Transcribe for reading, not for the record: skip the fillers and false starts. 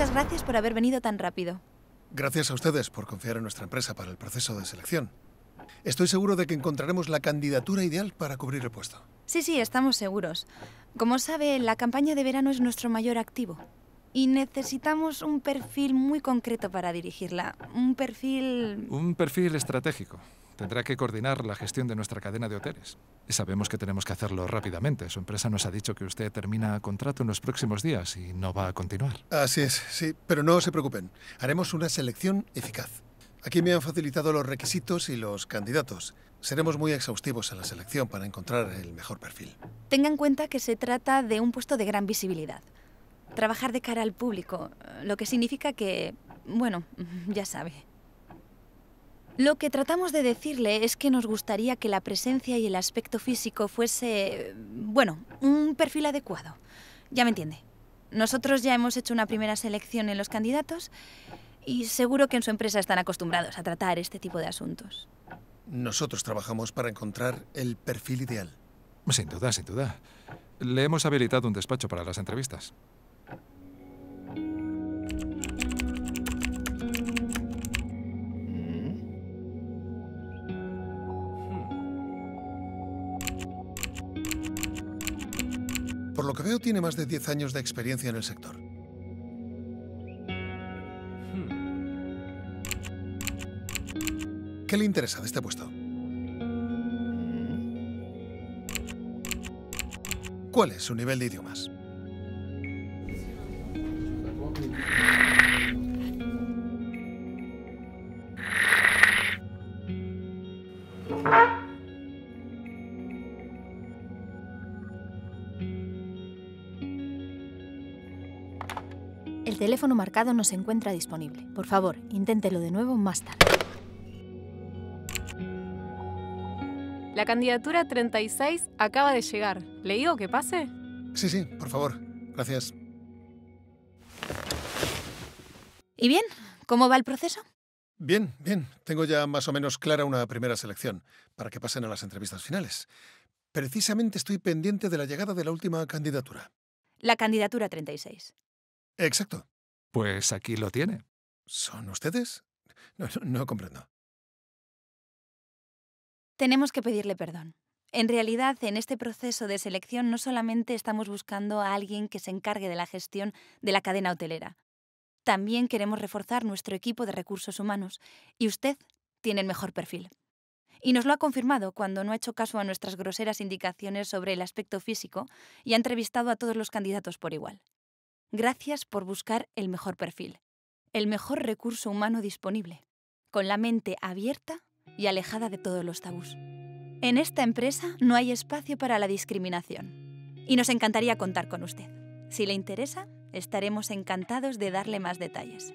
Muchas gracias por haber venido tan rápido. Gracias a ustedes por confiar en nuestra empresa para el proceso de selección. Estoy seguro de que encontraremos la candidatura ideal para cubrir el puesto. Sí, estamos seguros. Como sabe, la campaña de verano es nuestro mayor activo. Y necesitamos un perfil muy concreto para dirigirla. Un perfil estratégico. Tendrá que coordinar la gestión de nuestra cadena de hoteles. Sabemos que tenemos que hacerlo rápidamente. Su empresa nos ha dicho que usted termina contrato en los próximos días y no va a continuar. Así es, sí. Pero no se preocupen. Haremos una selección eficaz. Aquí me han facilitado los requisitos y los candidatos. Seremos muy exhaustivos en la selección para encontrar el mejor perfil. Tenga en cuenta que se trata de un puesto de gran visibilidad. Trabajar de cara al público, lo que significa que, bueno, ya sabe. Lo que tratamos de decirle es que nos gustaría que la presencia y el aspecto físico fuese, bueno, un perfil adecuado. Ya me entiende. Nosotros ya hemos hecho una primera selección en los candidatos y seguro que en su empresa están acostumbrados a tratar este tipo de asuntos. Nosotros trabajamos para encontrar el perfil ideal. Sin duda, sin duda. Le hemos habilitado un despacho para las entrevistas. Por lo que veo, tiene más de 10 años de experiencia en el sector. ¿Qué le interesa de este puesto? ¿Cuál es su nivel de idiomas? El teléfono marcado no se encuentra disponible. Por favor, inténtelo de nuevo más tarde. La candidatura 36 acaba de llegar. ¿Le digo que pase? Sí, por favor. Gracias. ¿Y bien? ¿Cómo va el proceso? Bien. Tengo ya más o menos clara una primera selección para que pasen a las entrevistas finales. Precisamente estoy pendiente de la llegada de la última candidatura. La candidatura 36. Exacto. Pues aquí lo tiene. ¿Son ustedes? No comprendo. Tenemos que pedirle perdón. En realidad, en este proceso de selección no solamente estamos buscando a alguien que se encargue de la gestión de la cadena hotelera. También queremos reforzar nuestro equipo de recursos humanos y usted tiene el mejor perfil. Y nos lo ha confirmado cuando no ha hecho caso a nuestras groseras indicaciones sobre el aspecto físico y ha entrevistado a todos los candidatos por igual. Gracias por buscar el mejor perfil, el mejor recurso humano disponible, con la mente abierta y alejada de todos los tabús. En esta empresa no hay espacio para la discriminación y nos encantaría contar con usted. Si le interesa, estaremos encantados de darle más detalles.